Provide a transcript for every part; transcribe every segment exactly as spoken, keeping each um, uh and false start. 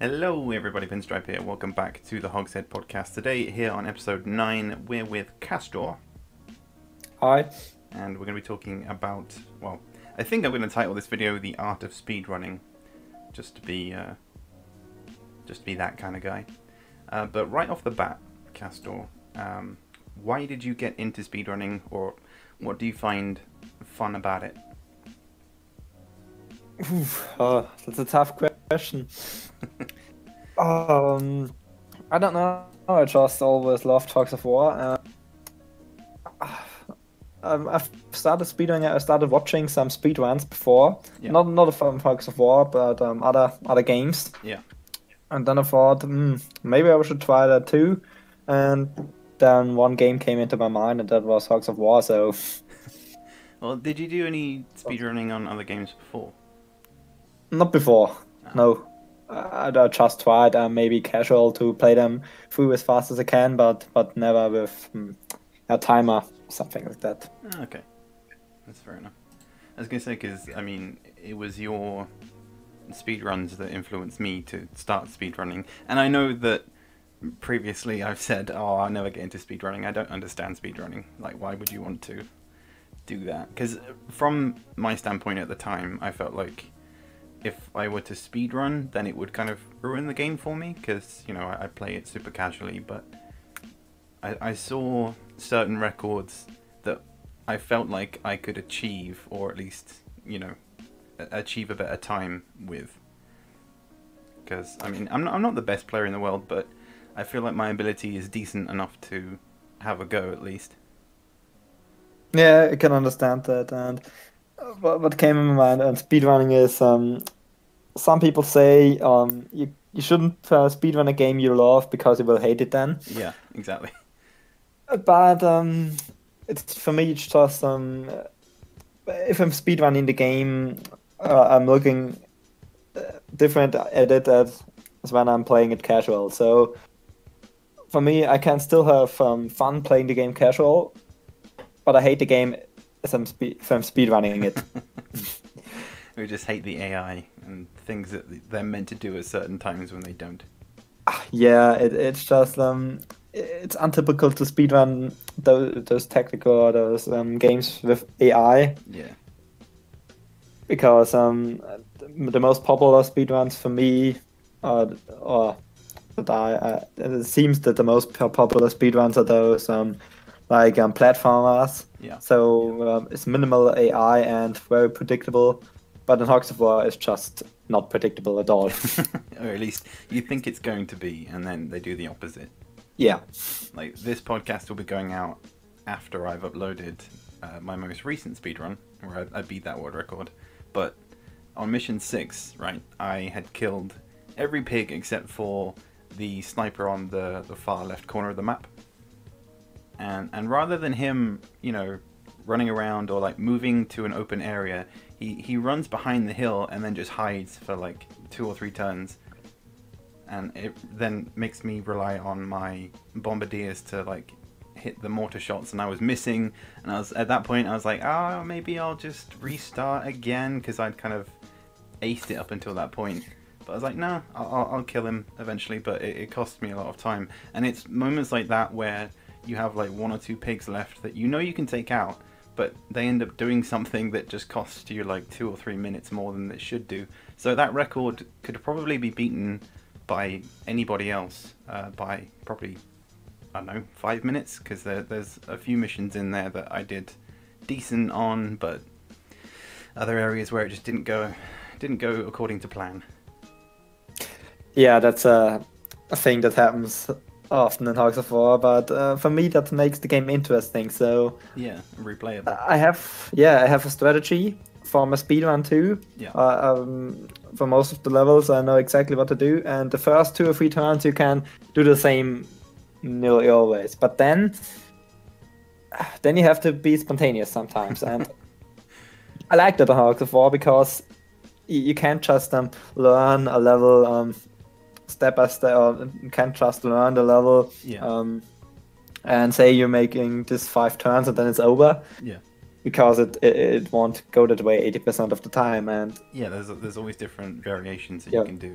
Hello everybody, Pinstripe here. Welcome back to the Hogshead Podcast. Today, here on episode nine, we're with Castor. Hi. And we're going to be talking about, well, I think I'm going to title this video The Art of Speedrunning, just to be, uh, just to be that kind of guy. Uh, but right off the bat, Castor, um, why did you get into speedrunning, or what do you find fun about it? Uh, that's a tough question. um, I don't know. I just always loved Hogs of War. Uh, um, I've started speedrunning. I started watching some speedruns before. Yeah. Not not from Hogs of War, but um, other other games. Yeah. And then I thought, mm, maybe I should try that too. And then one game came into my mind, and that was Hogs of War. So. Well, did you do any speedrunning on other games before? Not before, oh. No. I, I just tried, um, maybe casual, to play them through as fast as I can, but but never with um, a timer, something like that. Okay, that's fair enough. I was going to say, because, I mean, it was your speedruns that influenced me to start speedrunning, and I know that previously I've said, oh, I'll never get into speedrunning, I don't understand speedrunning, like, why would you want to do that? Because from my standpoint at the time, I felt like if I were to speedrun, then it would kind of ruin the game for me, because, you know, I, I play it super casually, but I, I saw certain records that I felt like I could achieve, or at least, you know, achieve a better time with. Because, I mean, I'm not, I'm not the best player in the world, but I feel like my ability is decent enough to have a go, at least. Yeah, I can understand that, and... what came in my mind and speedrunning is um, some people say um, you you shouldn't uh, speedrun a game you love because you will hate it then. Yeah, exactly. But um, it's for me it's just um, if I'm speedrunning the game, uh, I'm looking different at it as when I'm playing it casual. So for me, I can still have um, fun playing the game casual, but I hate the game. Some speed, some speedrunning it. We just hate the A I and things that they're meant to do at certain times when they don't. Yeah, it, it's just um, it's untypical to speedrun those those technical or those um, games with A I. Yeah. Because um, the most popular speedruns for me, are, or that I, uh, it seems that the most popular speedruns are those um. like um, platformers, yeah. So yeah. Um, it's minimal A I and very predictable, but in Hogs of War it's just not predictable at all. Or at least you think it's going to be, and then they do the opposite. Yeah. Like, this podcast will be going out after I've uploaded uh, my most recent speedrun, where I, I beat that world record, but on mission six, right, I had killed every pig except for the sniper on the, the far left corner of the map. And, and rather than him, you know, running around or, like, moving to an open area, he, he runs behind the hill and then just hides for, like, two or three turns. And it then makes me rely on my bombardiers to, like, hit the mortar shots, and I was missing. And I was at that point, I was like, oh, maybe I'll just restart again, because I'd kind of aced it up until that point. But I was like, no, I'll, I'll kill him eventually, but it, it cost me a lot of time. And it's moments like that where... you have like one or two pigs left that you know you can take out, but they end up doing something that just costs you like two or three minutes more than it should do. So that record could probably be beaten by anybody else uh, by probably, I don't know, five minutes, because there, there's a few missions in there that I did decent on, but other areas where it just didn't go, didn't go according to plan. Yeah, that's a, a thing that happens often in Hogs of War, but uh, for me that makes the game interesting. So yeah, replayable. I have yeah, I have a strategy for my speedrun too. Yeah. Uh, um, for most of the levels, I know exactly what to do, and the first two or three turns you can do the same nearly always. But then, then you have to be spontaneous sometimes, and I like that in Hogs of War because you can't just um, learn a level. Um, step by step, or can't just learn the level, yeah. um, and say you're making this five turns and then it's over, yeah, because it it, it won't go that way eighty percent of the time, and yeah, there's there's always different variations that yeah. you can do.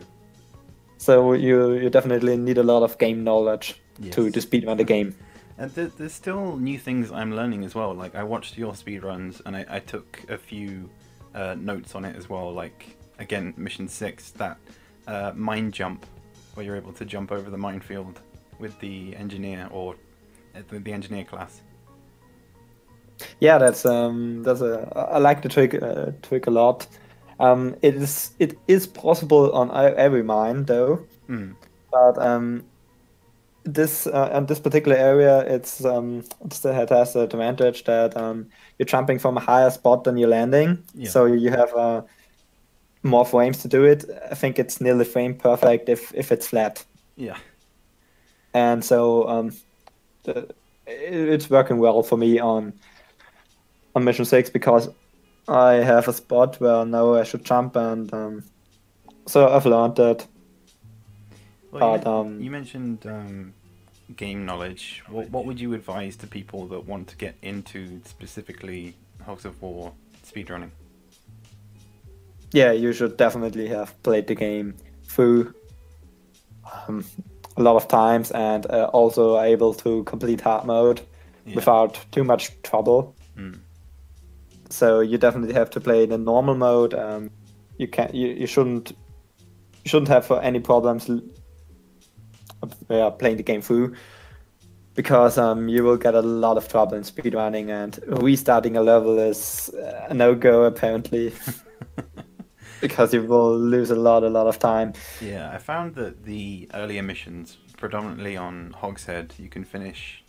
So you you definitely need a lot of game knowledge yes. to to speedrun the game. And there, there's still new things I'm learning as well. Like I watched your speedruns and I, I took a few uh, notes on it as well. Like again, mission six, that uh, mine jump where you're able to jump over the minefield with the engineer or the, the engineer class. Yeah, that's um, that's a I like the trick uh, trick a lot. Um, it is it is possible on every mine though, mm. but um, this uh, and this particular area it's um, it still has the advantage that um, you're jumping from a higher spot than you're landing, yeah. so you have uh, more frames to do it. I think it's nearly frame perfect if if it's flat. Yeah, and so um, the, it's working well for me on on mission six because I have a spot where now I should jump, and um, so I've learned that. Well, but, you, um, you mentioned um, game knowledge. What, what would you advise to people that want to get into specifically Hogs of War speedrunning? Yeah, you should definitely have played the game through um, a lot of times, and uh, also able to complete hard mode yeah. without too much trouble. Mm. So you definitely have to play the normal mode. Um, you can you, you shouldn't you shouldn't have any problems uh, playing the game through, because um, you will get a lot of trouble in speedrunning, and restarting a level is a no go apparently, because you will lose a lot a lot of time. Yeah, I found that the earlier missions, predominantly on Hogshead, you can finish.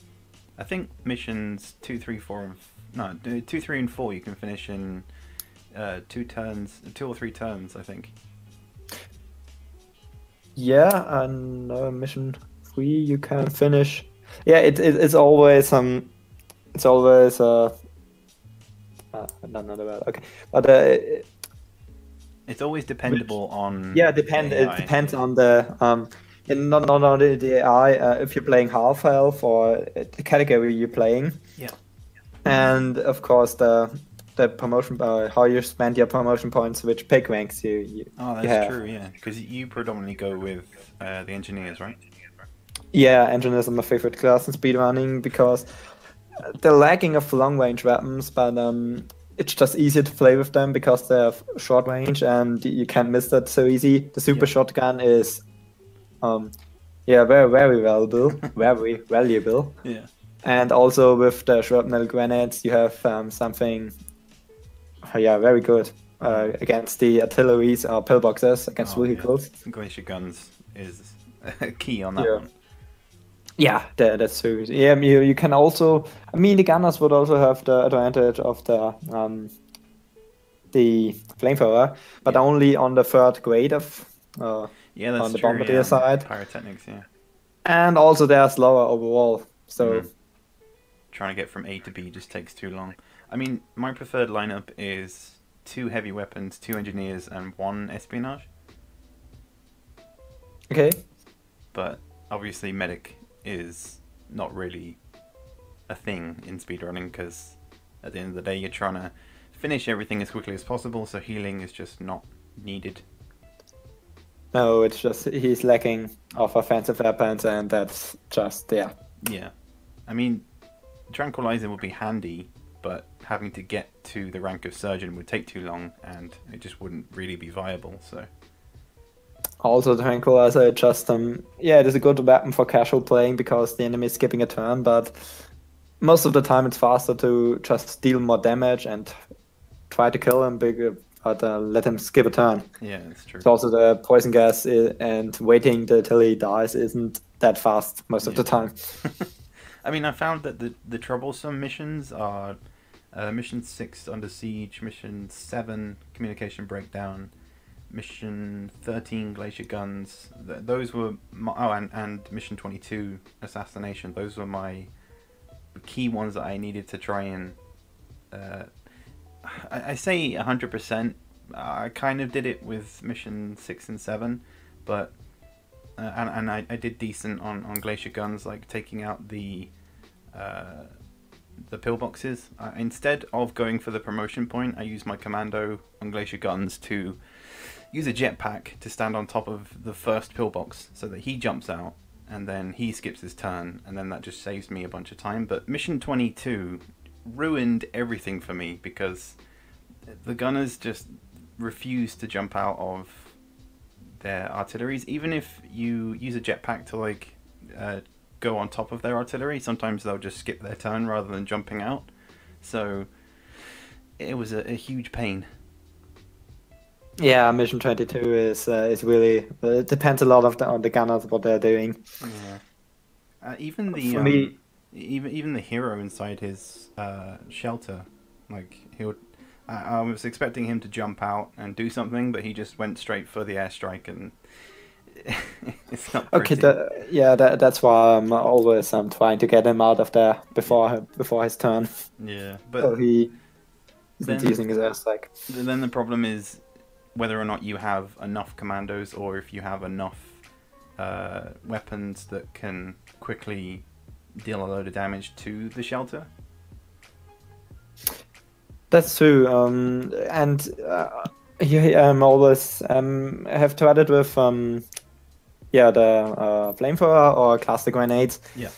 I think missions two, three, four, and no, two, three, and four. You can finish in uh, two turns, two or three turns, I think. Yeah, and uh, mission three you can finish. Yeah, it, it it's always um, it's always uh, uh not another word. Okay, but uh, it, it's always dependable on. Yeah, depend. A I. It depends on the um. And not not only the A I, uh, if you're playing half health or the category you're playing. Yeah. And of course the the promotion, uh, how you spend your promotion points, which pick ranks you. you oh, that's you have. True. Yeah, because you predominantly go with uh, the engineers, right? Yeah, engineers are my favorite class in speedrunning because they're lacking of long range weapons, but um, it's just easier to play with them because they're short range and you can't miss that so easy. The super yeah. shotgun is. Um, yeah, very, very valuable, very valuable. Yeah. And also with the shrapnel grenades, you have um, something, yeah, very good uh, against the artilleries or pillboxes, against oh, vehicles. Yeah. Glacier guns is a key on that yeah. one. Yeah, that, that's true. Yeah, you, you can also, I mean, the gunners would also have the advantage of the um, the flamethrower, but yeah. only on the third grade of... Uh, Yeah, that's on the true, bombardier yeah. side. Pyrotechnics, yeah. And also they're slower overall, so... Mm. Trying to get from A to B just takes too long. I mean, my preferred lineup is two heavy weapons, two engineers, and one espionage. Okay. But obviously medic is not really a thing in speedrunning, because at the end of the day you're trying to finish everything as quickly as possible, so healing is just not needed. No, it's just he's lacking of offensive weapons, and that's just yeah. Yeah, I mean, tranquilizer would be handy, but having to get to the rank of surgeon would take too long, and it just wouldn't really be viable. So. Also, tranquilizer just um yeah, it is a good weapon for casual playing because the enemy is skipping a turn, but most of the time it's faster to just deal more damage and try to kill him bigger. But uh, let him skip a turn. Yeah, that's true. So also the poison gas is, and waiting till he dies isn't that fast most yeah. of the time. I mean, I found that the, the troublesome missions are uh, Mission six, Under Siege, Mission seven, Communication Breakdown, Mission thirteen, Glacier Guns. Th those were... My, oh, and, and Mission twenty-two, Assassination. Those were my key ones that I needed to try and... Uh, I say one hundred percent, I kind of did it with mission six and seven, but, uh, and, and I, I did decent on, on Glacier Guns, like taking out the, uh, the pillboxes. Uh, instead of going for the promotion point, I used my commando on Glacier Guns to use a jetpack to stand on top of the first pillbox so that he jumps out and then he skips his turn, and then that just saves me a bunch of time. But mission twenty-two ruined everything for me because the gunners just refused to jump out of their artilleries. Even if you use a jetpack to like uh, go on top of their artillery, sometimes they'll just skip their turn rather than jumping out. So it was a, a huge pain. Yeah, mission twenty-two is uh, is really, it depends a lot of the, on the gunners what they're doing. Yeah. Uh, even the um, me... even even the hero inside his uh, shelter, like he'll. I, I was expecting him to jump out and do something, but he just went straight for the airstrike, and it's not pretty. Okay, that, yeah, that, that's why I'm always I'm trying to get him out of there before before his turn. Yeah, but so he isn't then, using his airstrike. Then the problem is whether or not you have enough commandos, or if you have enough uh, weapons that can quickly deal a load of damage to the shelter. That's true, um, and uh, yeah, I'm always um, I have tried it with um, yeah the uh, flamethrower or cluster grenades. Yeah,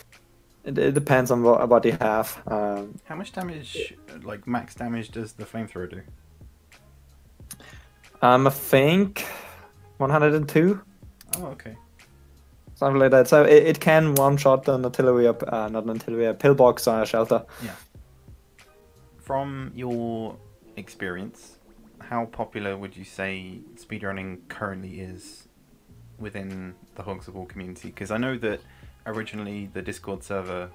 it, it depends on what, what you have. Um, How much damage, like max damage, does the flamethrower do? Um, I think one hundred and two. Oh, okay. Something like that. So it, it can one-shot an artillery, or, uh, not an artillery, a pillbox or a shelter. Yeah. From your experience, how popular would you say speedrunning currently is within the Hogs of War community? Because I know that originally the Discord server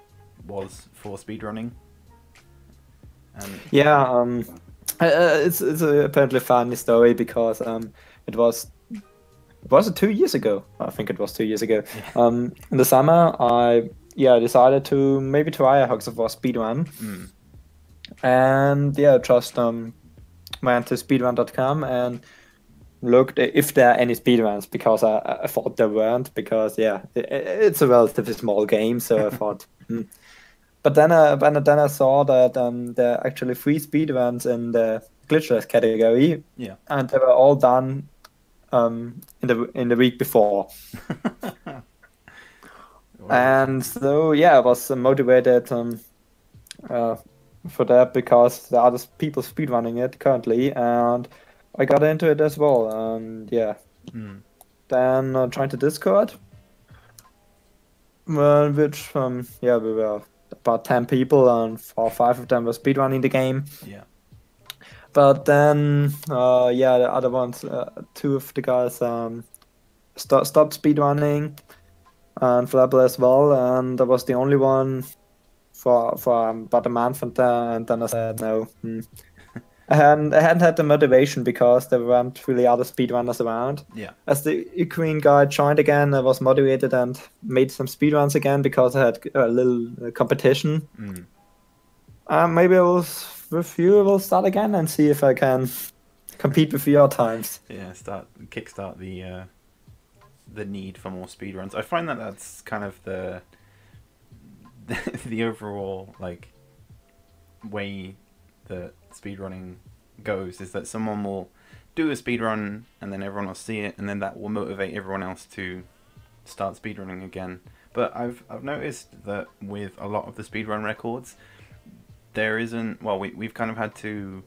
was for speedrunning. And... Yeah, um... Uh, it's it's a apparently funny story because um it was was it two years ago I think it was two years ago yeah. um in the summer I yeah decided to maybe try a Hogs of War speedrun mm. and yeah just um went to speedrun dot com and looked if there are any speedruns because I, I thought there weren't because yeah it, it's a relatively small game so I thought. Mm. But then, uh, then I saw that um, there are actually three speedruns in the glitchless category, yeah, and they were all done um, in the in the week before. Wow. And so, yeah, I was motivated um, uh, for that because there are other people speedrunning it currently, and I got into it as well. And yeah, mm. then I joined the Discord, uh, which um, yeah, we were. About ten people, and four or five of them were speedrunning the game. Yeah. But then, uh, yeah, the other ones, uh, two of the guys um, st stopped speedrunning, and Flapple as well. And I was the only one for for um, about a month, and, uh, and then I said no. Mm. And I hadn't had the motivation because there weren't really other speedrunners around. Yeah. As the Ukraine guy joined again, I was motivated and made some speedruns again because I had a little competition. Mm. Uh, maybe I will with you. I will start again and see if I can compete with your times. Yeah, start kickstart the uh, the need for more speedruns. I find that that's kind of the the, the overall like way that speedrunning goes, is that someone will do a speedrun and then everyone will see it, and then that will motivate everyone else to start speedrunning again. But I've I've noticed that with a lot of the speedrun records, there isn't, well, we, we've kind of had to,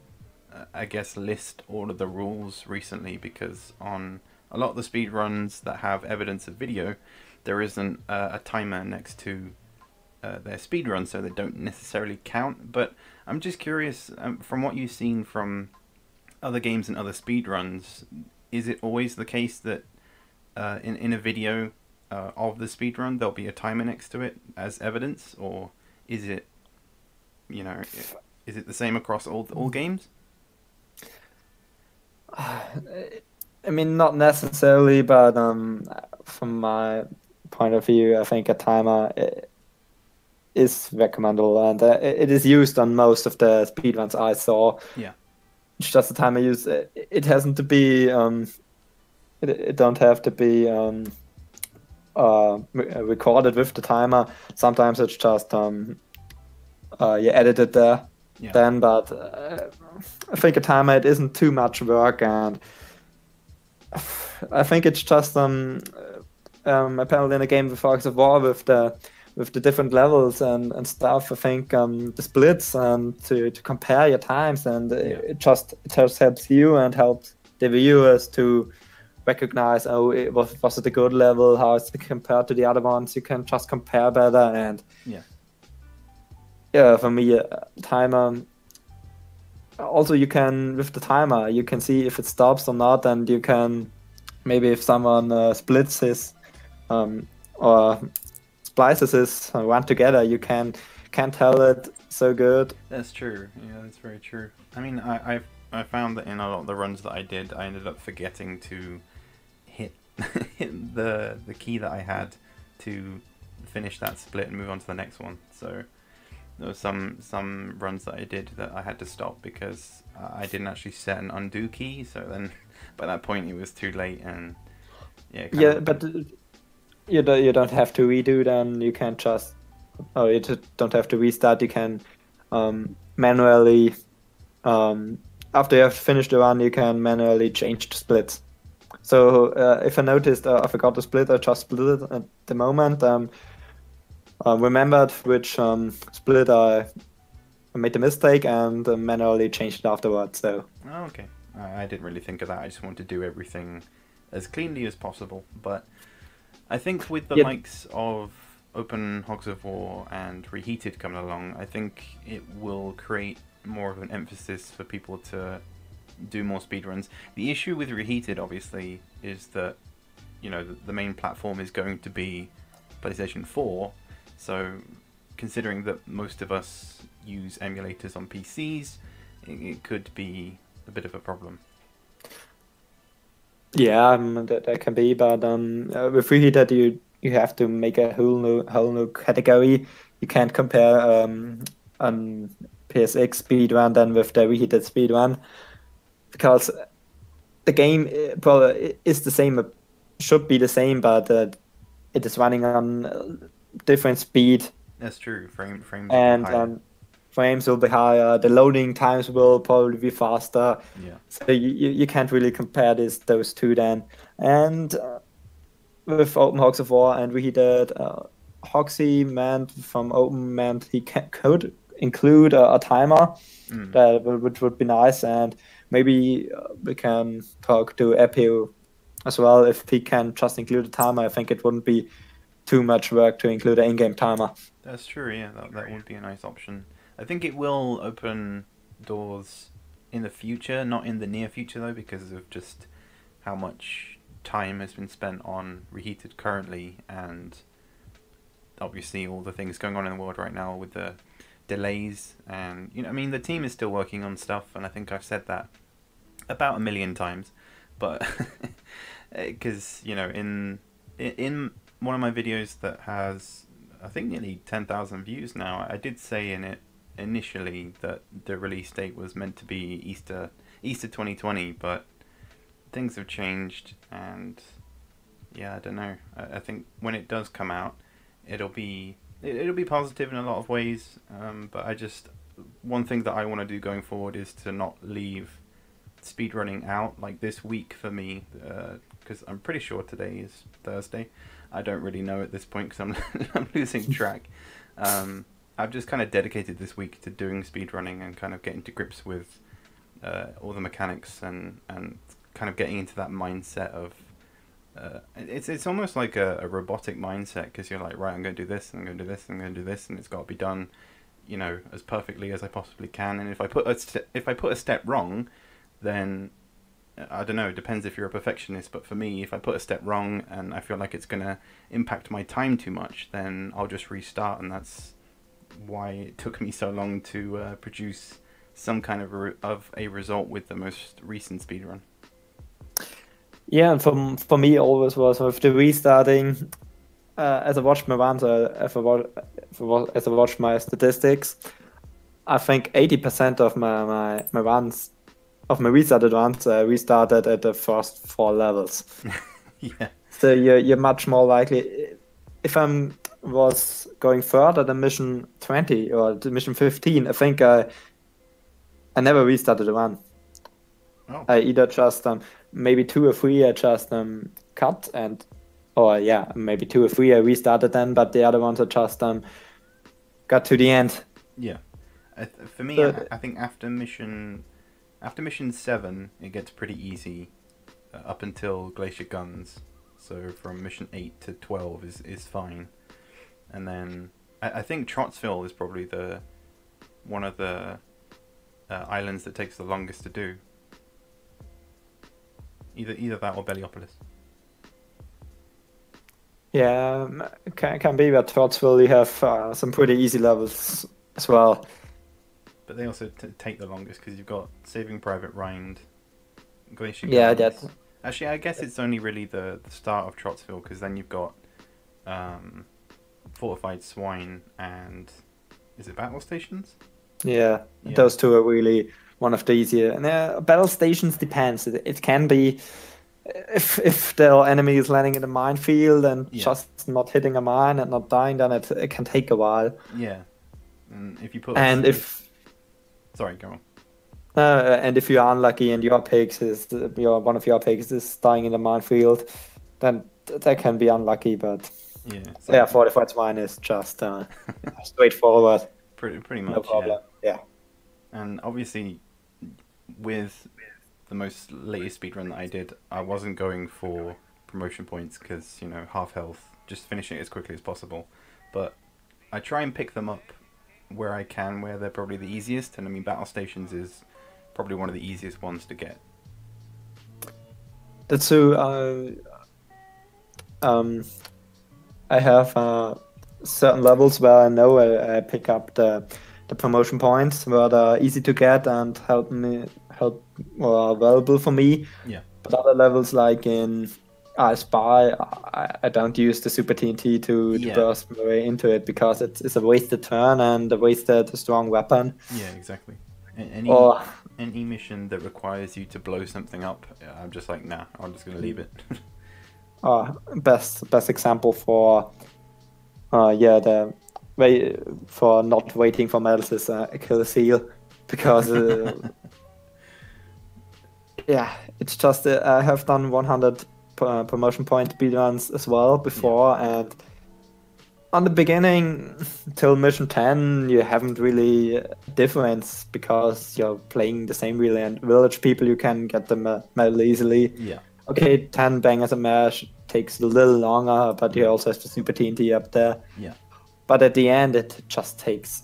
uh, I guess, list all of the rules recently, because on a lot of the speedruns that have evidence of video, there isn't uh, a timer next to uh, their speedrun, so they don't necessarily count. But I'm just curious, um, from what you've seen from other games and other speedruns, is it always the case that uh, in, in a video uh, of the speedrun there'll be a timer next to it as evidence, or is it, you know, is it the same across all, all games? I mean, not necessarily, but um, from my point of view, I think a timer... It, is recommendable, and uh, it is used on most of the speedruns I saw. Yeah, it's just the time I use. It, it hasn't to be. Um, it, it don't have to be um, uh, recorded with the timer. Sometimes it's just um, uh, you edit it there. Yeah. Then, but uh, I think a timer it isn't too much work, and I think it's just um, um, apparently in a game with Hogs of War with the with the different levels and, and stuff. I think um, the splits and to, to compare your times, and yeah. it, it just it just helps you and helps the viewers to recognize, oh, it was was it a good level? How is it compared to the other ones? You can just compare better, and yeah, yeah. For me, uh, timer. Also, you can with the timer you can see if it stops or not, and you can maybe if someone uh, splits his um, or splices his run together, you can can tell it so good. That's true. Yeah, that's very true. I mean, I I've, I found that in a lot of the runs that I did, I ended up forgetting to hit hit the the key that I had to finish that split and move on to the next one. So. There were some, some runs that I did that I had to stop because uh, I didn't actually set an undo key, so then by that point it was too late, and yeah. Yeah, of... but you don't, you don't have to redo them, you can just, oh, you don't have to restart, you can um, manually, um, after you have finished the run, you can manually change the splits. So uh, if I noticed uh, I forgot to split, I just split it at the moment. Um, Uh, remembered which um, split I made the mistake and uh, manually changed it afterwards. So. Oh, okay. I, I didn't really think of that. I just wanted to do everything as cleanly as possible. But I think with the yeah. likes of Open Hogs of War and Reheated coming along, I think it will create more of an emphasis for people to do more speedruns. The issue with Reheated, obviously, is that you know the, the main platform is going to be PlayStation four. So, considering that most of us use emulators on P Cs, it, it could be a bit of a problem. Yeah, um, that, that can be, but um, uh, with Reheated, you you have to make a whole new whole new category. You can't compare um, um P S X speedrun then with the Reheated speedrun, because the game probably is the same, should be the same, but uh, it is running on. Uh, different speed. That's true. Frame frames and um, frames will be higher. The loading times will probably be faster. Yeah. So you you can't really compare this those two then. And uh, with Open Hogs of War and Reheated, uh, Hogsy meant from Open meant he can, could include a, a timer, mm. that which would be nice. And maybe we can talk to Epio as well if he can just include a timer. I think it wouldn't be too much work to include an in-game timer. That's true, yeah, that, that would be a nice option. I think it will open doors in the future, not in the near future though, because of just how much time has been spent on Reheated currently, and obviously all the things going on in the world right now with the delays, and, you know, I mean, the team is still working on stuff, and I think I've said that about a million times, but, because, you know, in in... one of my videos that has, I think, nearly ten thousand views now, I did say in it initially that the release date was meant to be Easter, Easter twenty twenty, but things have changed, and yeah, I don't know. I, I think when it does come out, it'll be it, it'll be positive in a lot of ways, um, but I just, one thing that I want to do going forward is to not leave speedrunning out, like this week for me, because uh, I'm pretty sure today is Thursday. I don't really know at this point because I'm, I'm losing track. Um, I've just kind of dedicated this week to doing speedrunning and kind of getting to grips with uh, all the mechanics and, and kind of getting into that mindset of... Uh, it's it's almost like a, a robotic mindset, because you're like, right, I'm going to do this, and I'm going to do this, and I'm going to do this, and it's got to be done, you know, as perfectly as I possibly can. And if I put a if I put a step wrong, then... I don't know, it depends if you're a perfectionist, but for me, if I put a step wrong and I feel like it's going to impact my time too much, then I'll just restart, and that's why it took me so long to uh, produce some kind of a, of a result with the most recent speedrun. Yeah, and for, for me, always was with the restarting, uh, as I watched my runs, uh, as, I watch, as I watched my statistics, I think eighty percent of my, my, my runs of my restarted ones, I uh, restarted at the first four levels. Yeah. So you're, you're much more likely. If I was going further than mission twenty or mission fifteen, I think I, I never restarted the run. Oh. I either just um, maybe two or three I just um, cut and, or yeah, maybe two or three I restarted them, but the other ones I just um, got to the end. Yeah, uh, for me, so, I, I think after mission, after mission seven, it gets pretty easy, uh, up until Glacier Guns. So from mission eight to twelve is is fine, and then I, I think Trotsville is probably the one of the uh, islands that takes the longest to do. Either either that or Beliopolis. Yeah, can can be, but Trotsville you have uh, some pretty easy levels as well. But they also t take the longest because you've got Saving Private Ryan, Glacier. Yeah, that. Actually, I guess it's only really the, the start of Trotsville because then you've got um, Fortified Swine and is it Battle Stations? Yeah, yeah, those two are really one of the easier. And uh, Battle Stations depends. It, it can be if if the enemy is landing in a minefield and yeah. just not hitting a mine and not dying, then it it can take a while. Yeah, and if you put and if, if sorry, go on. Uh, and if you are unlucky and your pigs is your one of your pigs is dying in the minefield, then that can be unlucky. But yeah, so yeah, Fortified Swine is just uh, straightforward. Pretty pretty much. No problem. Yeah. yeah. And obviously, with the most latest speedrun that I did, I wasn't going for promotion points because you know half health, just finish it as quickly as possible. But I try and pick them up where I can, where they're probably the easiest. And I mean, Battle Stations is probably one of the easiest ones to get. So, uh, um, I have uh, certain levels where I know I, I pick up the the promotion points where they're easy to get and help me help or available for me. Yeah. But other levels like in I Spy, I, I don't use the Super T N T to, yeah. to burst my way into it because it's it's a wasted turn and a wasted strong weapon. Yeah, exactly. Any, or, any mission that requires you to blow something up, I'm just like, nah, I'm just going to leave it. uh, best best example for uh, yeah, the way for not waiting for medals is uh, Kill the Seal, because uh, yeah, it's just uh, I have done one hundred uh, promotion point speedruns as well before, yeah. and on the beginning till mission ten you haven't really difference because you're playing the same really, and village people you can get the medal easily. Yeah. Okay, ten bangers a mash takes a little longer, but you also have the Super T N T up there. Yeah. But at the end it just takes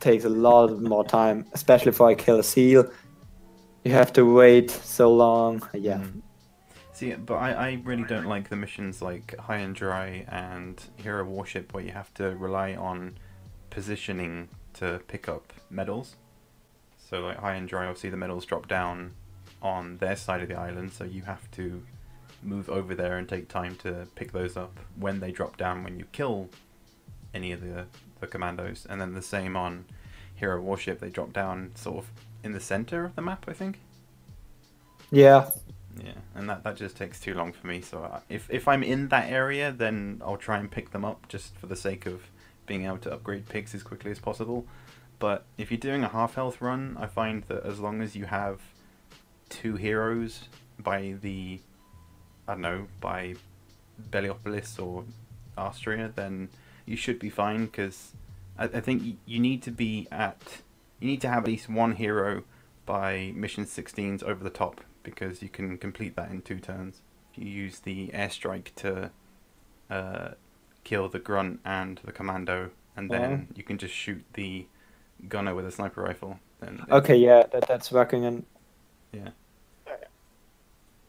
takes a lot more time, especially for a Kill a Seal. You have to wait so long. Yeah. Mm. See, but I, I really don't like the missions like High and Dry and Hero Warship where you have to rely on positioning to pick up medals. So like High and Dry, obviously the medals drop down on their side of the island, so you have to move over there and take time to pick those up when they drop down when you kill any of the, the commandos. And then the same on Hero Warship, they drop down sort of in the center of the map, I think? Yeah. Yeah, and that, that just takes too long for me, so I, if, if I'm in that area, then I'll try and pick them up just for the sake of being able to upgrade pigs as quickly as possible. But if you're doing a half-health run, I find that as long as you have two heroes by the, I don't know, by Beliopolis or Astria, then you should be fine, because I, I think you need to be at, you need to have at least one hero by mission sixteen's Over the Top, because you can complete that in two turns. You use the airstrike to uh, kill the grunt and the commando, and then oh. you can just shoot the gunner with a sniper rifle. Then okay, yeah, that, that's working. And yeah,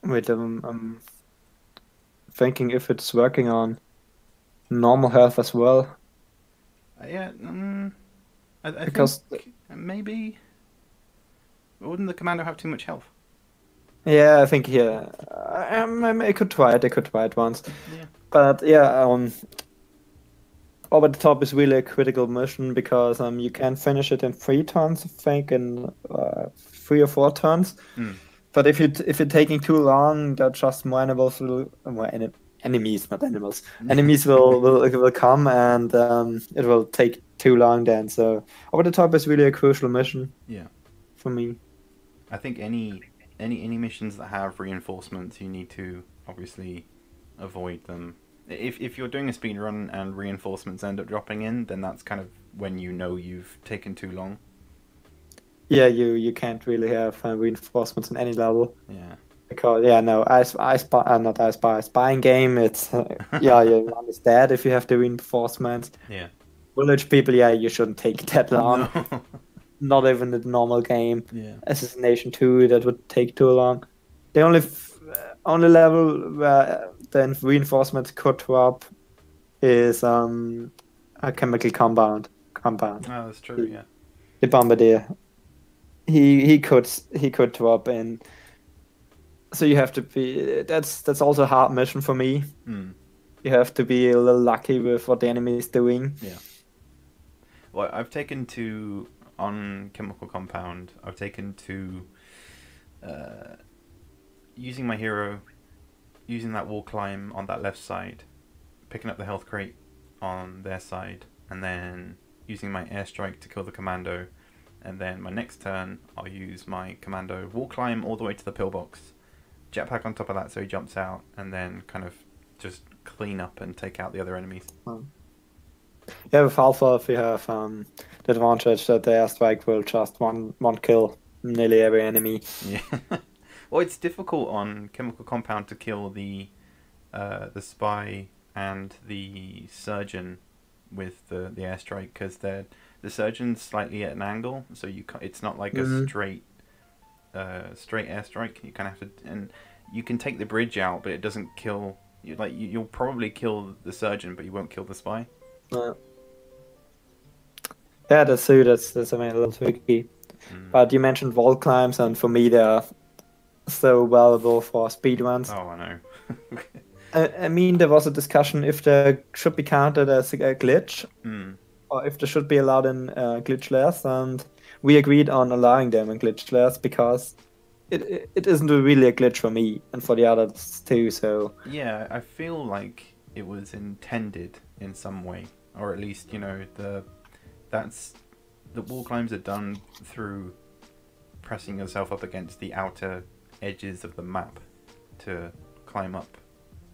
wait, um, I'm thinking if it's working on normal health as well. Uh, yeah, um, I, I because think maybe wouldn't the commando have too much health? Yeah, I think yeah, um, I could try it. I could try it once, yeah. but yeah, um, Over the Top is really a critical mission because um, you can finish it in three turns, I think, in uh, three or four turns. Mm. But if you if you're taking too long, they're just more animals, will, more en enemies, not animals. Enemies will, will will come, and um, it will take too long then. So Over the Top is really a crucial mission. Yeah, for me. I think any. any any missions that have reinforcements, you need to obviously avoid them. If if you're doing a speedrun and reinforcements end up dropping in, then that's kind of when you know you've taken too long. Yeah, you you can't really have uh, reinforcements on any level. Yeah. Because yeah, no, I I spy uh, not I spy spying game. It's uh, yeah, your run is dead if you have the reinforcements. Yeah. Village people, yeah, you shouldn't take that long. No. Not even the normal game. Yeah. Assassination two, that would take too long. The only f only level where the reinforcement could drop is um a chemical compound compound. Oh, that's true. The, yeah. The bombardier. He he could he could drop in. So you have to be. That's that's also a hard mission for me. Mm. You have to be a little lucky with what the enemy is doing. Yeah. Well, I've taken to on chemical compound. I've taken to uh, using my hero, using that wall climb on that left side, picking up the health crate on their side, and then using my airstrike to kill the commando. And then my next turn, I'll use my commando wall climb all the way to the pillbox, jetpack on top of that so he jumps out, and then kind of just clean up and take out the other enemies. Yeah, with Alpha, we have um, the advantage that the airstrike will just one one kill nearly every enemy. Yeah. Well, it's difficult on chemical compound to kill the uh, the spy and the surgeon with the the airstrike because they're. The surgeon's slightly at an angle, so you ca it's not like mm-hmm. a straight, uh, straight airstrike. You kind of have to, and you can take the bridge out, but it doesn't kill. You, like you, you'll probably kill the surgeon, but you won't kill the spy. Yeah, yeah that's true. That's that's I mean, a little tricky. Mm. But you mentioned wall climbs, and for me, they're so valuable for speed runs. Oh, I know. I, I mean, there was a discussion if they should be counted as a glitch. Mm. Or if they should be allowed in uh, glitch layers, and we agreed on allowing them in glitch layers because it, it it isn't really a glitch for me and for the others too. So yeah, I feel like it was intended in some way, or at least you know the that's the wall climbs are done through pressing yourself up against the outer edges of the map to climb up.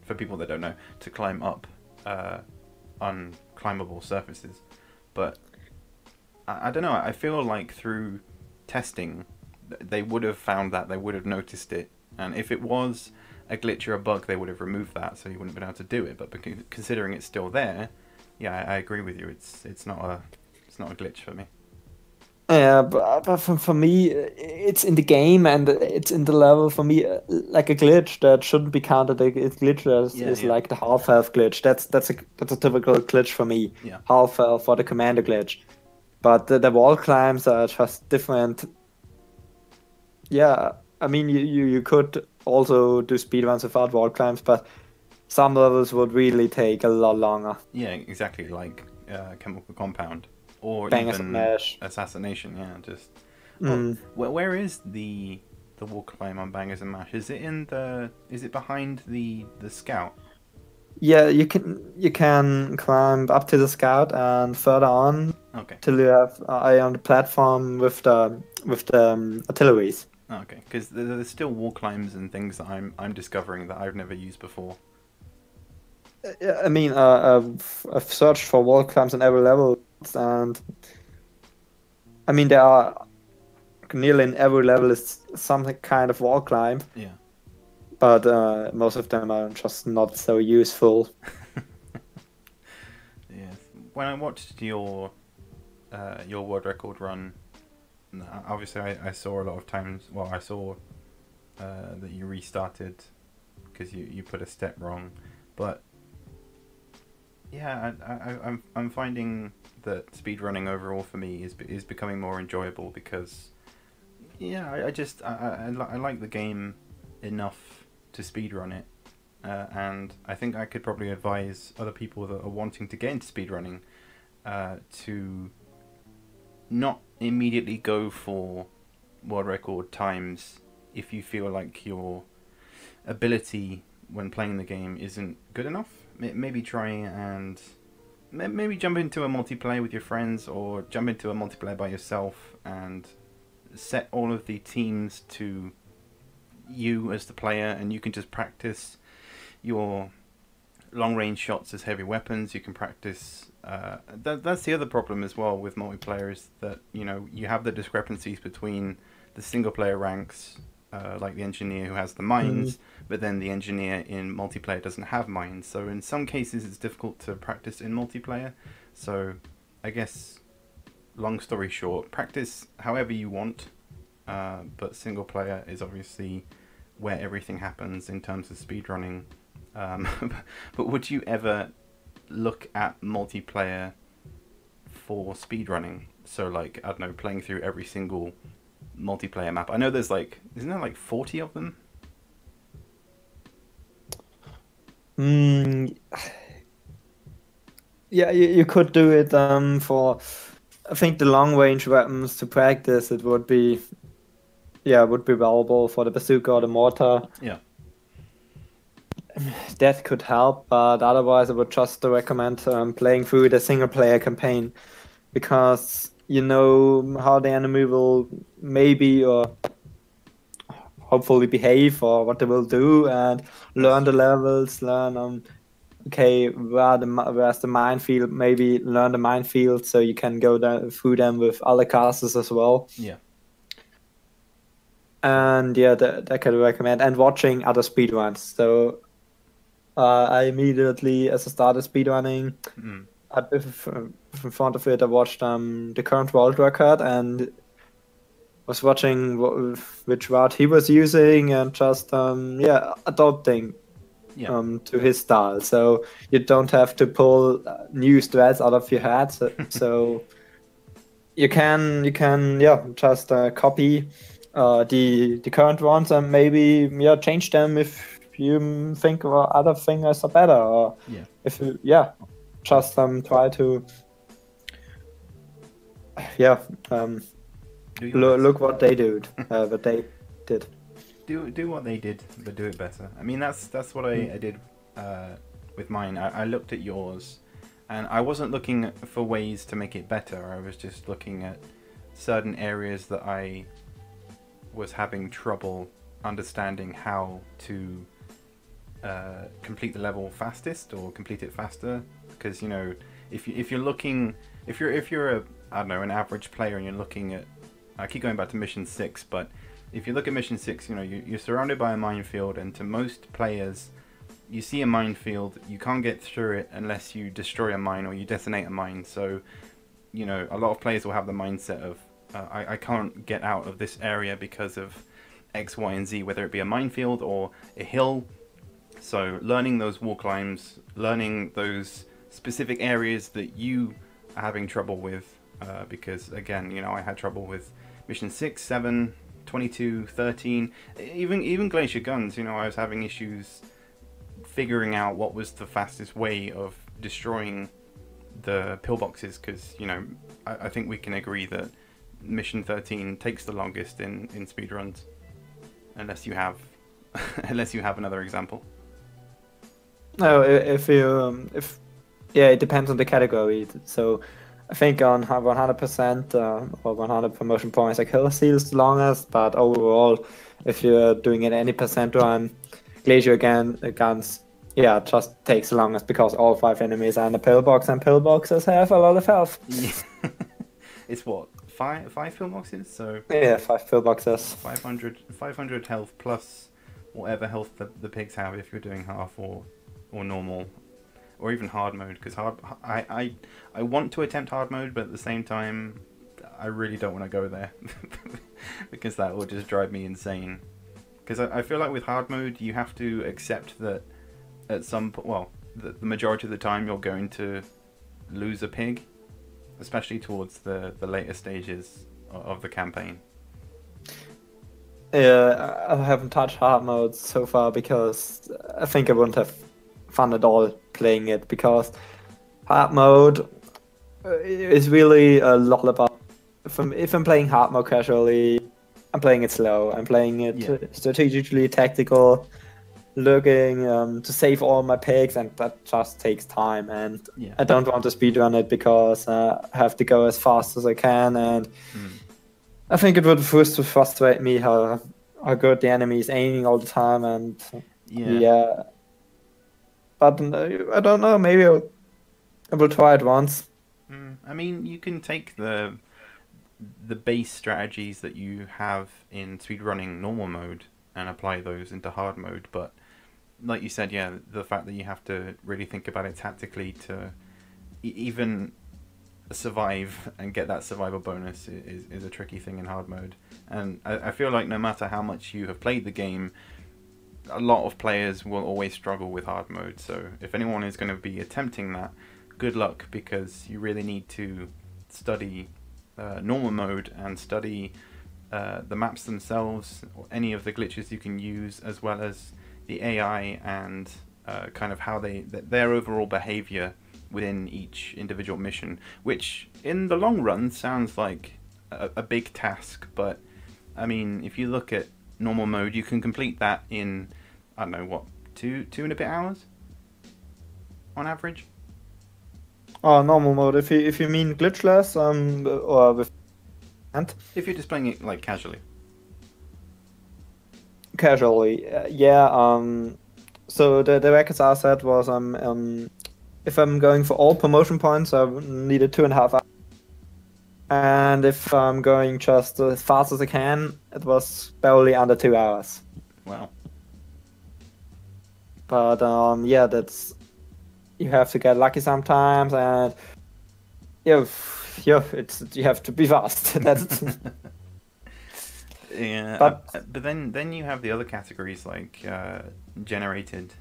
For people that don't know, to climb up uh, unclimbable surfaces. But I, I don't know, I feel like through testing, they would have found that, they would have noticed it. And if it was a glitch or a bug, they would have removed that, so you wouldn't have been able to do it. But because, considering it's still there, yeah, I, I agree with you. It's it's not a it's not a glitch for me. Yeah, but, but for, for me, it's in the game and it's in the level. For me, like a glitch that shouldn't be counted as glitch as yeah, is yeah. like the half health glitch. That's that's a that's a typical glitch for me. Yeah. Half health for the commander glitch, but the, the wall climbs are just different. Yeah, I mean you, you you could also do speed runs without wall climbs, but some levels would really take a lot longer. Yeah, exactly, like uh, chemical compound. Or Bang even assassination, yeah. Just well, mm. where where is the the wall climb on Bangers and Mash? Is it in the? Is it behind the the scout? Yeah, you can you can climb up to the scout and further on. Okay. Till you have uh, eye on the platform with the with the um, artilleries. Okay, because there's still wall climbs and things that I'm I'm discovering that I've never used before. I mean, uh, I've, I've searched for wall climbs on every level. And I mean, there are nearly in every level is some kind of wall climb. Yeah. But uh, most of them are just not so useful. Yes. When I watched your uh, your world record run, obviously I, I saw a lot of times. Well, I saw uh, that you restarted because you you put a step wrong, but. Yeah, I, I, I'm I'm finding that speedrunning overall for me is is becoming more enjoyable because, yeah, I, I just I, I, li I like the game enough to speedrun it, uh, and I think I could probably advise other people that are wanting to get into speedrunning, uh, to not immediately go for world record times if you feel like your ability when playing the game isn't good enough. Maybe try and maybe jump into a multiplayer with your friends or jump into a multiplayer by yourself and set all of the teams to you as the player, and you can just practice your long-range shots as heavy weapons. You can practice uh, that, that's the other problem as well with multiplayer, is that, you know, you have the discrepancies between the single player ranks, uh, like the engineer who has the mines, mm. but then the engineer in multiplayer doesn't have mines, so in some cases it's difficult to practice in multiplayer. So I guess, long story short, practice however you want, uh, but single player is obviously where everything happens in terms of speedrunning. Um, but would you ever look at multiplayer for speedrunning? So, like, I don't know, playing through every single multiplayer map. I know there's like, isn't there like forty of them? Mm, yeah, you, you could do it um, for, I think, the long-range weapons to practice. It would be, yeah, it would be valuable for the bazooka or the mortar. Yeah. That could help, but otherwise I would just recommend um, playing through the single-player campaign, because you know how the enemy will maybe or hopefully behave, or what they will do, and learn the levels, learn um, okay, where the, where's the minefield, maybe learn the minefield so you can go down, through them with other classes as well. Yeah. And yeah, that, that could recommend, and watching other speedruns. So Uh, I immediately, as I started speedrunning, mm. I, in front of it, I watched um, the current world record, and was watching w which route he was using, and just um, yeah, adopting yeah. Um, to his style. So you don't have to pull new strats out of your head. So, so you can you can yeah just uh, copy uh, the the current ones, and maybe yeah change them if you think or other fingers are better, or yeah. if you, yeah, just um try to yeah um lo best. look what they did, uh, what they did. Do do what they did, but do it better. I mean, that's that's what I, mm. I did uh, with mine. I, I looked at yours, and I wasn't looking for ways to make it better. I was just looking at certain areas that I was having trouble understanding how to. Uh, complete the level fastest, or complete it faster, because you know if you if you're looking if you're if you're a I don't know an average player, and you're looking at, I keep going back to mission six, but if you look at mission six, you know you, you're surrounded by a minefield, and to most players, you see a minefield, you can't get through it unless you destroy a mine or you detonate a mine. So you know a lot of players will have the mindset of uh, I, I can't get out of this area because of X, Y, and Z, whether it be a minefield or a hill. So learning those wall climbs, learning those specific areas that you are having trouble with, uh, because again, you know, I had trouble with mission six, seven, twenty-two, thirteen, even, even Glacier Guns, you know, I was having issues figuring out what was the fastest way of destroying the pillboxes, because, you know, I, I think we can agree that mission thirteen takes the longest in, in speedruns, unless you have, unless you have another example. No, if you, um, if, yeah, it depends on the category. So, I think on one hundred percent uh, or one hundred promotion points, like Hill Seal is the longest. But overall, if you're doing it any percent run, Glacier again, Guns, yeah, just takes the longest, because all five enemies are in the pillbox, and pillboxes have a lot of health. It's what, five five pillboxes? So yeah, five pillboxes. five hundred, five hundred health plus whatever health the, the pigs have if you're doing half or. Or normal, or even hard mode, because hard I, I I want to attempt hard mode, but at the same time I really don't want to go there because that will just drive me insane. Because I, I feel like with hard mode you have to accept that at some point, well, the, the majority of the time you're going to lose a pig, especially towards the the later stages of the campaign. Yeah, I haven't touched hard mode so far because I think I wouldn't have fun at all playing it, because hard mode is really a lot about, if I'm, if I'm playing hard mode casually, I'm playing it slow, I'm playing it yeah. strategically tactical, looking um, to save all my pigs, and that just takes time, and yeah. I don't want to speedrun it because uh, I have to go as fast as I can, and mm. I think it would first frustrate me how are good. The enemy is aiming all the time, and yeah. yeah. But uh, I don't know. Maybe I'll, I will try it once. Mm, I mean, you can take the the base strategies that you have in speedrunning normal mode and apply those into hard mode. But like you said, yeah, the fact that you have to really think about it tactically to e even survive and get that survival bonus is, is a tricky thing in hard mode. And I, I feel like no matter how much you have played the game, a lot of players will always struggle with hard mode. So if anyone is going to be attempting that, good luck, because you really need to study uh, normal mode and study uh, the maps themselves, or any of the glitches you can use, as well as the A I and uh, kind of how they their overall behavior within each individual mission, which in the long run sounds like a, a big task, but I mean, if you look at normal mode, you can complete that in, I don't know, what, two two and a bit hours on average. Oh, normal mode. If you if you mean glitchless, um, or with, and if you're just playing it like casually. Casually, uh, yeah. Um, so the the records I set was um um, if I'm going for all promotion points, I needed two and a half hours. And if I'm going just as fast as I can, it was barely under two hours. Wow. But um, yeah, that's you have to get lucky sometimes, and yeah, yeah, it's you have to be fast. That's. Yeah, but, but then then you have the other categories like uh, generated.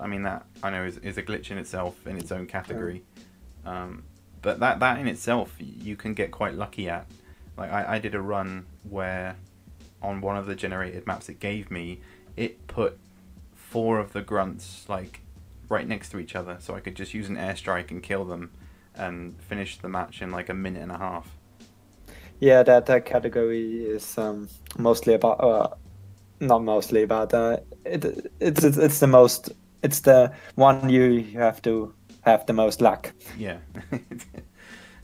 I mean, that I know is, is a glitch in itself, in its own category. Um, but that that in itself you can get quite lucky at. Like I, I did a run where on one of the generated maps it gave me, it put four of the grunts like right next to each other, so I could just use an airstrike and kill them and finish the match in like a minute and a half. Yeah, that, that category is um, mostly about, uh, not mostly, but uh, it, it's it's the most, it's the one you have to have the most luck. Yeah,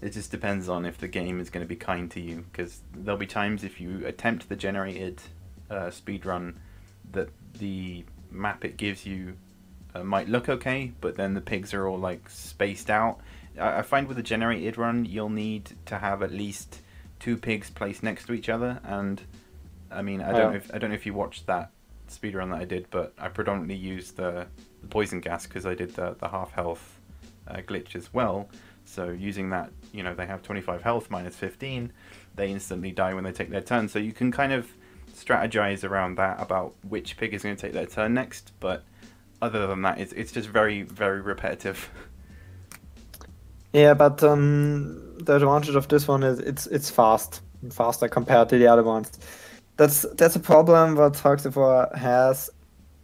it just depends on if the game is going to be kind to you, because there'll be times if you attempt the generated uh, speedrun that the map it gives you uh, might look okay, but then the pigs are all like spaced out. I, I find with the generated run, you'll need to have at least two pigs placed next to each other, and I mean, I don't oh. know if I don't know if you watched that speedrun that I did, but I predominantly used the, the poison gas because I did the, the half health uh, glitch as well. So using that, you know, they have twenty-five health minus fifteen, they instantly die when they take their turn. So you can kind of strategize around that about which pig is going to take their turn next. But other than that, it's it's just very very repetitive. Yeah, but um, the advantage of this one is it's it's fast, faster compared to the other ones. That's that's a problem what Hogs of War has.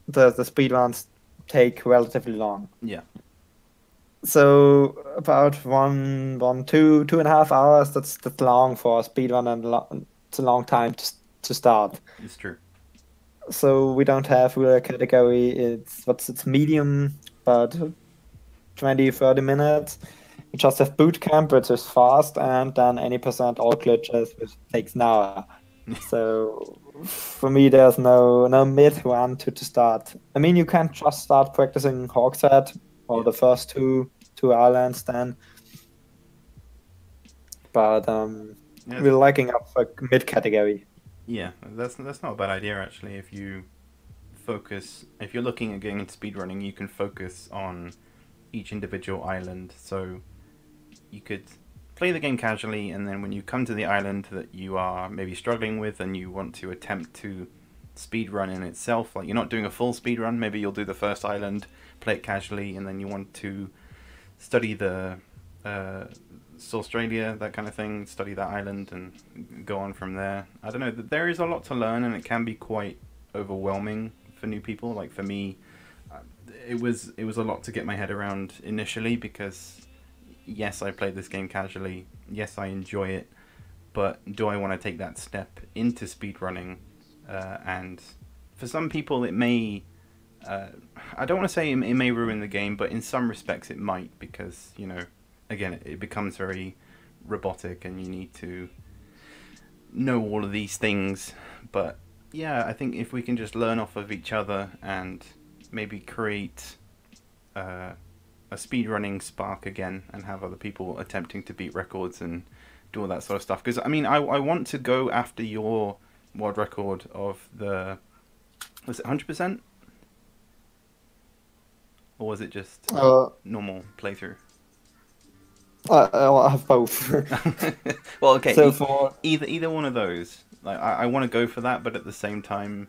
The the speed runs take relatively long. Yeah. So about one one two two and a half hours. That's that's long for a speed run, and lo it's a long time to to start. It's true. So we don't have a category. It's what's it's medium, but twenty, thirty minutes. You just have boot camp, which is fast, and then any percent all glitches, which takes an hour. So for me, there's no no mid one to, to start. I mean, you can just start practicing Hogshead or yeah. the first two two islands then. But um, yeah, we're liking up a mid category. Yeah, that's that's not a bad idea actually. If you focus, if you're looking at getting into speedrunning, you can focus on each individual island. So you could play the game casually, and then when you come to the island that you are maybe struggling with and you want to attempt to speedrun in itself, like you're not doing a full speedrun, maybe you'll do the first island, play it casually, and then you want to study the uh, Australia, that kind of thing, study that island and go on from there. I don't know, there is a lot to learn and it can be quite overwhelming for new people. Like for me, it was it was a lot to get my head around initially, because yes, I play this game casually, yes, I enjoy it, but do I want to take that step into speedrunning? Uh, and for some people it may, uh, I don't want to say it may ruin the game, but in some respects it might, because, you know, again, it becomes very robotic and you need to know all of these things, but yeah, I think if we can just learn off of each other and maybe create uh, a speedrunning spark again and have other people attempting to beat records and do all that sort of stuff. Because, I mean, I, I want to go after your world record of the... Was it one hundred percent? Or was it just uh, normal playthrough? I, I have both. Well, okay, so for... either either one of those. Like, I, I want to go for that, but at the same time,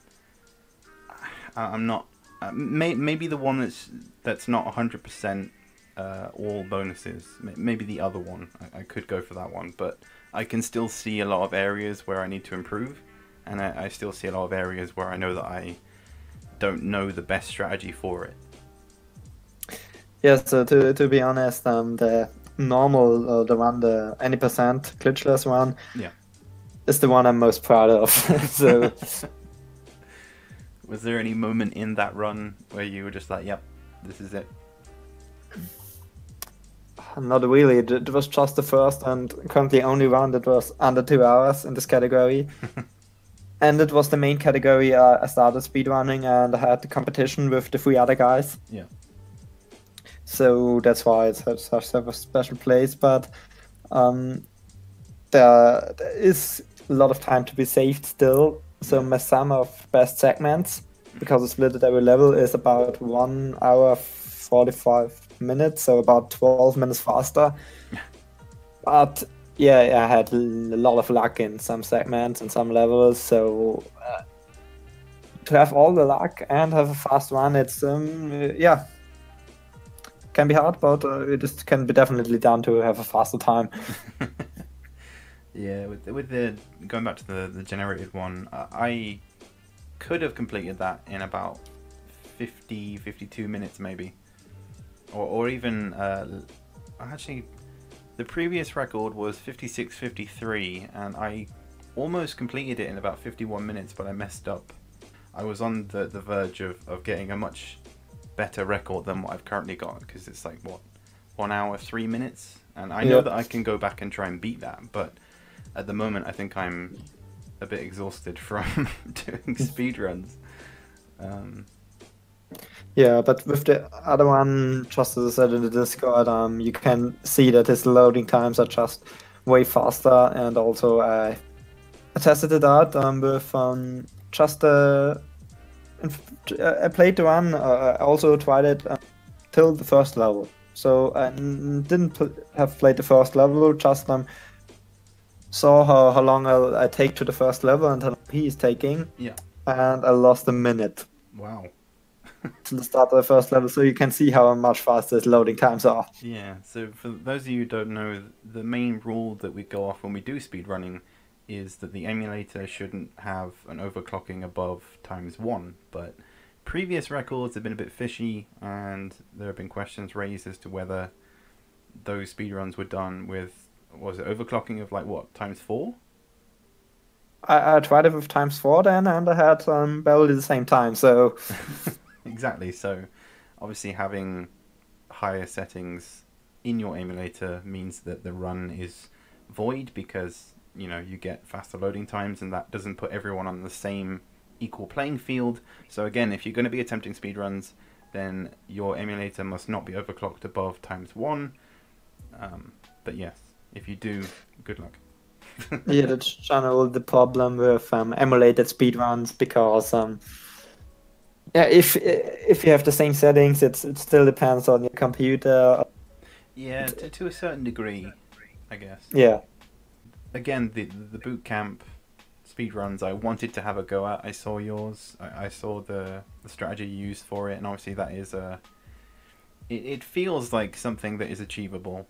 I, I'm not. Uh, may, maybe the one that's that's not one hundred percent uh, all bonuses. Maybe the other one. I, I could go for that one, but I can still see a lot of areas where I need to improve, and I, I still see a lot of areas where I know that I don't know the best strategy for it. Yeah, so to to be honest, um, the normal uh, the one the any percent glitchless one, yeah, is the one I'm most proud of. So, was there any moment in that run where you were just like, "Yep, this is it"? Not really. It was just the first and currently only one that was under two hours in this category, and it was the main category. Uh, I started speedrunning and I had the competition with the three other guys. Yeah. So that's why it's such a special place, but um, there, there is a lot of time to be saved still. So my sum of best segments, because it's split at every level, is about one hour forty-five minutes, so about twelve minutes faster. But yeah, I had a lot of luck in some segments and some levels, so uh, to have all the luck and have a fast one, it's, um, yeah, can be hard, but uh, it just can be definitely done to have a faster time. Yeah, with with the going back to the the generated one, I could have completed that in about fifty, fifty-two minutes maybe, or or even uh, actually, the previous record was fifty-six fifty-three, and I almost completed it in about fifty-one minutes, but I messed up. I was on the the verge of of getting a much better record than what I've currently got, because it's like, what, one hour three minutes, and I know, yeah, that I can go back and try and beat that, but at the moment I think I'm a bit exhausted from doing speedruns. Um, yeah, but with the other one, just as I said in the Discord, um, you can see that his loading times are just way faster, and also I, I tested it out um, with um, just a I played the one, uh, I also tried it uh, till the first level, so I didn't pl have played the first level, just um, saw how, how long I'll, I take to the first level and how long he is taking, yeah, and I lost a minute. Wow. To the start of the first level, so you can see how much faster his loading times are. Yeah, so for those of you who don't know, the main rule that we go off when we do speedrunning is that the emulator shouldn't have an overclocking above times one, but previous records have been a bit fishy, and there have been questions raised as to whether those speedruns were done with, was it overclocking of like what, times four? I, I tried it with times four then, and I had um, barely the same time, so... Exactly, so obviously having higher settings in your emulator means that the run is void, because you know, you get faster loading times, and that doesn't put everyone on the same equal playing field. So again, if you're going to be attempting speedruns, then your emulator must not be overclocked above times one. Um, but yes, if you do, good luck. Yeah, that's generally the problem with um, emulated speedruns, because um, yeah, if if you have the same settings, it's, it still depends on your computer. Yeah, to, to a certain degree, I guess. Yeah. Again, the the boot camp speedruns I wanted to have a go at. I saw yours. I, I saw the, the strategy you used for it, and obviously that is a... It, it feels like something that is achievable,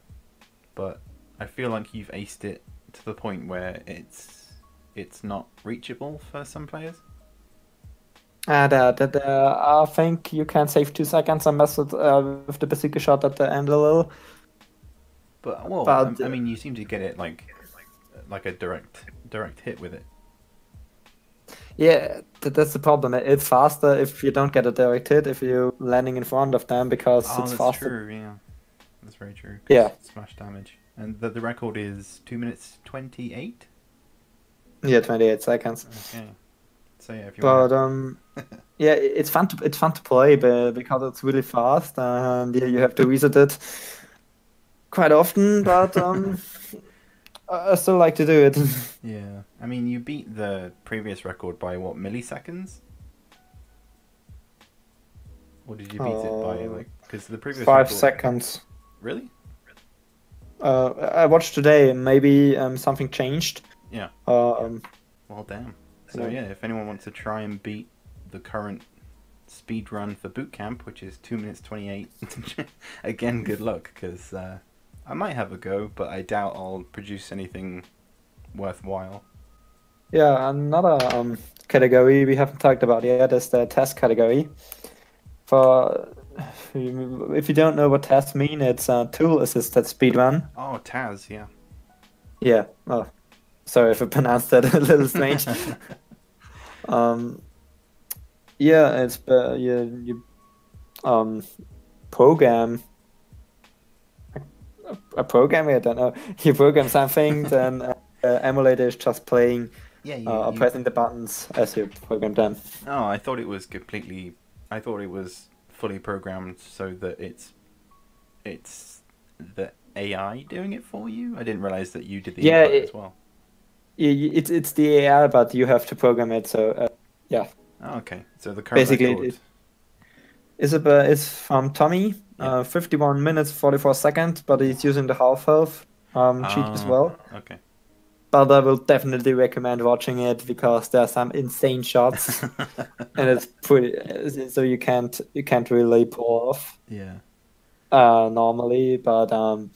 but I feel like you've aced it to the point where it's it's not reachable for some players. And uh, that, uh, I think you can save two seconds and mess with, uh, with the bazooka shot at the end a little. But, well, but, I, I mean, you seem to get it, like... like a direct direct hit with it. Yeah, that's the problem. It's faster if you don't get a direct hit, if you're landing in front of them, because oh, it's that's faster. True, yeah. That's very true. Yeah. Smash damage. And the, the record is two minutes twenty-eight? Yeah, twenty-eight seconds. Okay. So yeah, if you but to... um, yeah, it's fun to it's fun to play because it's really fast, and yeah, you have to reset it quite often. But um, I still like to do it. Yeah, I mean, you beat the previous record by what, milliseconds? Or did you beat uh, it by like? Because the previous five record... seconds. Really? Uh, I watched today. Maybe um, something changed. Yeah. Um, well, damn. So yeah, if anyone wants to try and beat the current speed run for boot camp, which is two minutes twenty-eight, again, good luck, because uh, I might have a go, but I doubt I'll produce anything worthwhile. Yeah, another um, category we haven't talked about yet is the test category. For if you don't know what tests mean, it's uh, tool-assisted speedrun. Oh, T A S, yeah. Yeah. Oh, sorry if I pronounced that a little strange. Um, yeah, it's uh, you, you um, program a, a program. I don't know. You program something, then uh, the emulator is just playing, yeah, you, uh, or you... pressing the buttons as you program them. Oh, I thought it was completely. I thought it was fully programmed so that it's it's the A I doing it for you. I didn't realize that you did the yeah, input it, as well. It's it's the A I, but you have to program it. So uh, yeah. Oh, okay. So the current basically record... it, it's about, it's from Tommy, yeah. uh, fifty-one minutes forty-four seconds, but he's using the half health um, cheat oh, as well. Okay. But I will definitely recommend watching it because there are some insane shots, and it's pretty. So you can't you can't really pull off. Yeah. Uh, normally, but um,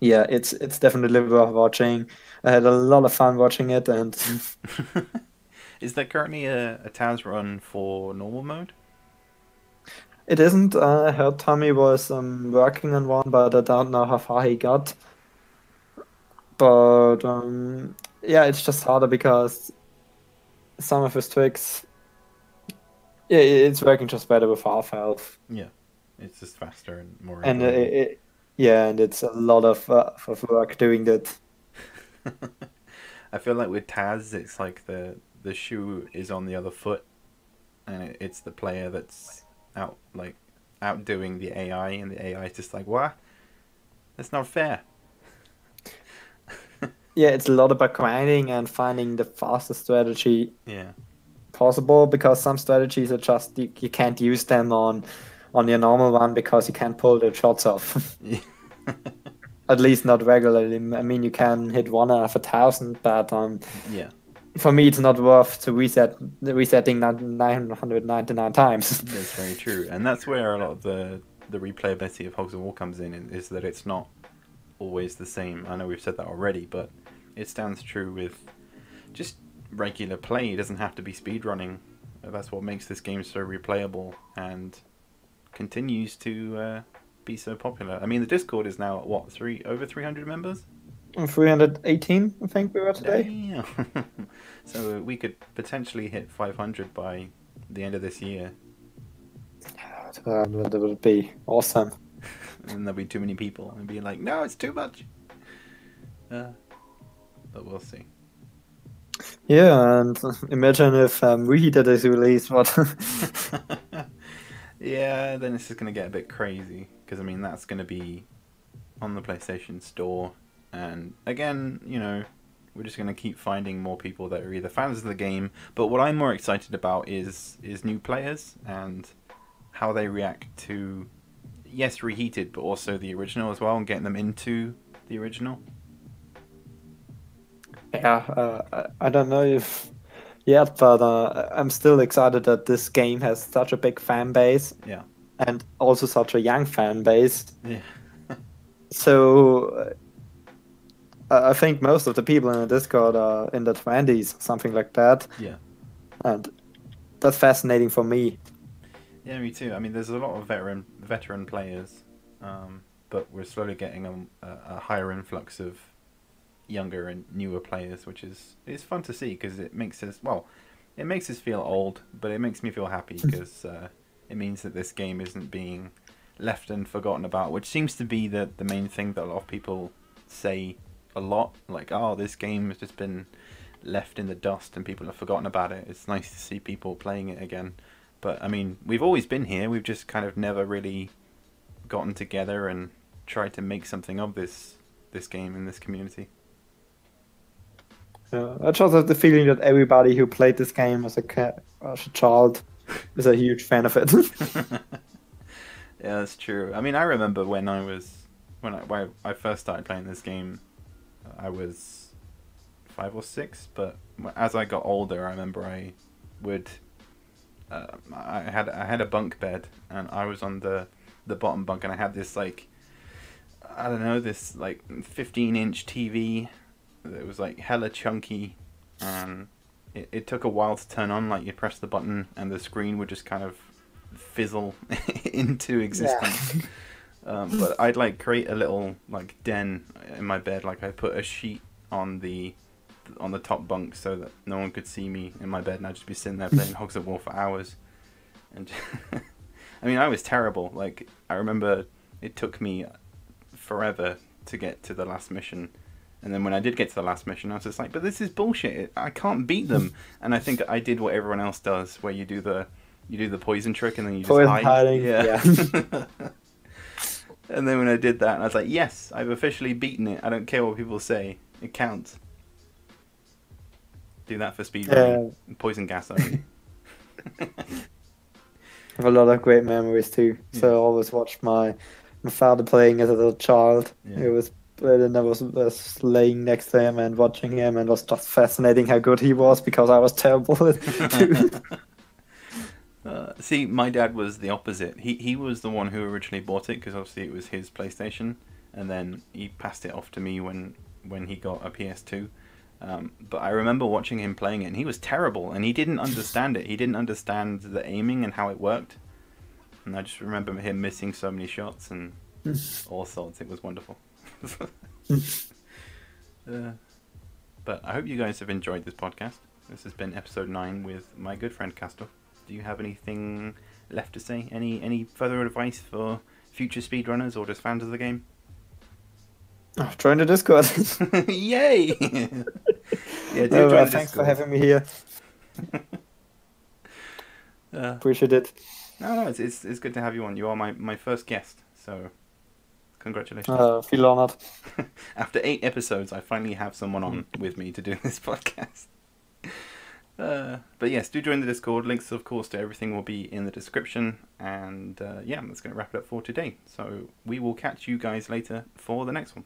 yeah, it's it's definitely worth watching. I had a lot of fun watching it, and is there currently a, a T A S run for normal mode? It isn't. Uh, I heard Tommy was um, working on one, but I don't know how far he got. But um, yeah, it's just harder because some of his tricks. Yeah, it's working just better with half health. Yeah, it's just faster and more. And it, it, yeah, and it's a lot of uh, of work doing that. I feel like with T A S, it's like the the shoe is on the other foot, and it, it's the player that's out like outdoing the A I, and the A I is just like, what? That's not fair. Yeah, it's a lot about grinding and finding the fastest strategy yeah. possible, because some strategies are just you, you can't use them on on your normal one because you can't pull the shots off. Yeah. At least not regularly. I mean, you can hit one out of a thousand, but um, yeah. For me, it's not worth to reset resetting nine hundred ninety-nine times. That's very true, and that's where a lot of the the replayability of Hogs of War comes in, is that it's not always the same. I know we've said that already, but it stands true with just regular play. It doesn't have to be speedrunning. That's what makes this game so replayable and continues to. Uh, Be so popular. I mean, the Discord is now at what, three over three hundred members? Three hundred eighteen, I think we were today. Yeah. So we could potentially hit five hundred by the end of this year. Uh, that would be awesome. And there'll be too many people, and be like, no, it's too much. Uh, but we'll see. Yeah, and imagine if um, Reheated is released. What? Yeah, then it's just gonna get a bit crazy. Because, I mean, that's going to be on the PlayStation Store. And, again, you know, we're just going to keep finding more people that are either fans of the game. But what I'm more excited about is is new players and how they react to, yes, Reheated, but also the original as well, and getting them into the original. Yeah, uh, I don't know if yet, but uh, I'm still excited that this game has such a big fan base. Yeah. And also such a young fan base. Yeah. So uh, I think most of the people in the Discord are in their twenties, something like that. Yeah. And that's fascinating for me. Yeah, me too. I mean, there's a lot of veteran veteran players, um, but we're slowly getting a, a higher influx of younger and newer players, which is it's fun to see because it makes us well, it makes us feel old, but it makes me feel happy because. Uh, It means that this game isn't being left and forgotten about, which seems to be the, the main thing that a lot of people say a lot. Like, oh, this game has just been left in the dust and people have forgotten about it. It's nice to see people playing it again. But I mean, we've always been here. We've just kind of never really gotten together and tried to make something of this this game in this community. Yeah, I just have the feeling that everybody who played this game as a, as a child is a huge fan of it. Yeah, that's true. I mean, I remember when I was when I when I first started playing this game, I was five or six. But as I got older, I remember I would uh, I had I had a bunk bed, and I was on the the bottom bunk, and I had this like I don't know this like fifteen inch T V. It was like hella chunky, and it, it took a while to turn on. Like, you press the button and the screen would just kind of fizzle into existence. Yeah. Um, but I'd like create a little like den in my bed. Like, I put a sheet on the on the top bunk so that no one could see me in my bed, and I'd just be sitting there playing Hogs of War for hours. And just, I mean, I was terrible. Like, I remember it took me forever to get to the last mission. And then when I did get to the last mission, I was just like, but this is bullshit. I can't beat them. And I think I did what everyone else does, where you do the you do the poison trick and then you just poison hide. Hiding. Yeah. yeah. And then when I did that, I was like, yes, I've officially beaten it. I don't care what people say. It counts. Do that for speedrun. Uh, poison gas only. I have a lot of great memories too. Yeah. So I always watched my, my father playing as a little child. Yeah. It was... And I was, was laying next to him and watching him, and was just fascinating how good he was, because I was terrible. uh, see, my dad was the opposite. He he was the one who originally bought it, because obviously it was his PlayStation, and then he passed it off to me when when he got a P S two. Um, but I remember watching him playing it, and he was terrible, and he didn't understand it. He didn't understand the aiming and how it worked. And I just remember him missing so many shots and all sorts. It was wonderful. uh, but I hope you guys have enjoyed this podcast. This has been episode nine with my good friend Castor. Do you have anything left to say? Any any further advice for future speedrunners or just fans of the game? Oh, join the Discord! Yay! Yeah, do no, join uh, the thanks Discord. For having me here. uh, Appreciate it. No, no, it's, it's it's good to have you on. You are my my first guest, so. Congratulations. Uh, feel honored. After eight episodes, I finally have someone on with me to do this podcast. Uh, but yes, do join the Discord. Links, of course, to everything will be in the description. And uh, yeah, that's going to wrap it up for today. So we will catch you guys later for the next one.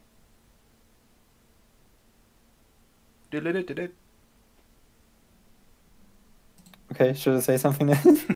Okay, should I say something then?